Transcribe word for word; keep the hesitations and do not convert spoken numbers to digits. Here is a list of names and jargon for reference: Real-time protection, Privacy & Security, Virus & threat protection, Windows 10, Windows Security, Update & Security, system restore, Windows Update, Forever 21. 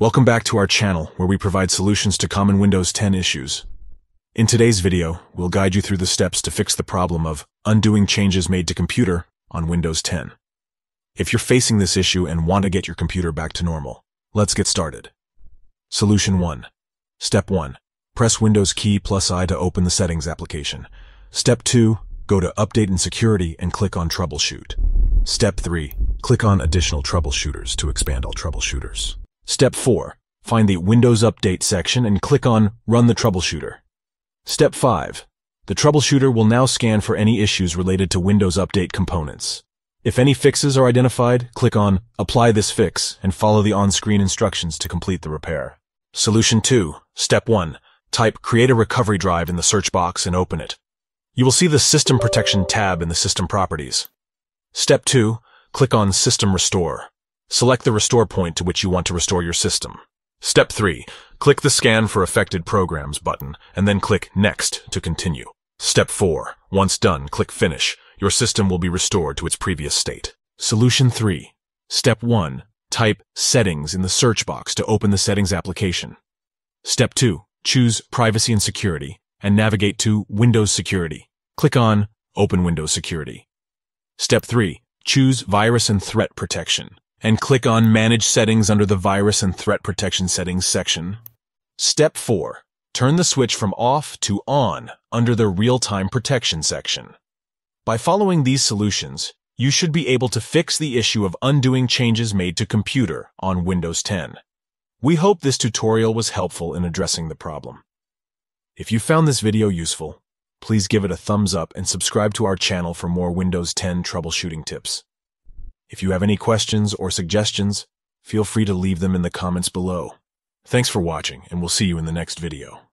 Welcome back to our channel, where we provide solutions to common Windows ten issues. In today's video, we'll guide you through the steps to fix the problem of undoing changes made to computer on Windows ten. If you're facing this issue and want to get your computer back to normal, let's get started. Solution one. Step one. Press Windows key plus I to open the Settings application. Step two. Go to Update and Security and click on Troubleshoot. Step three. Click on Additional Troubleshooters to expand all troubleshooters. Step four. Find the Windows Update section and click on Run the Troubleshooter. Step five. The troubleshooter will now scan for any issues related to Windows Update components. If any fixes are identified, click on Apply this fix and follow the on-screen instructions to complete the repair. Solution two. Step one. Type Create a Recovery Drive in the search box and open it. You will see the System Protection tab in the System Properties. Step two. Click on System Restore. Select the restore point to which you want to restore your system. Step three. Click the Scan for Affected Programs button, and then click Next to continue. Step four. Once done, click Finish. Your system will be restored to its previous state. Solution three. Step one. Type Settings in the search box to open the Settings application. Step two. Choose Privacy and Security, and navigate to Windows Security. Click on Open Windows Security. Step three. Choose Virus and Threat Protection, and click on Manage Settings under the Virus and Threat Protection Settings section. Step four. Turn the switch from off to on under the Real-time Protection section. By following these solutions, you should be able to fix the issue of undoing changes made to computer on Windows ten. We hope this tutorial was helpful in addressing the problem. If you found this video useful, please give it a thumbs up and subscribe to our channel for more Windows ten troubleshooting tips. If you have any questions or suggestions, feel free to leave them in the comments below. Thanks for watching, and we'll see you in the next video.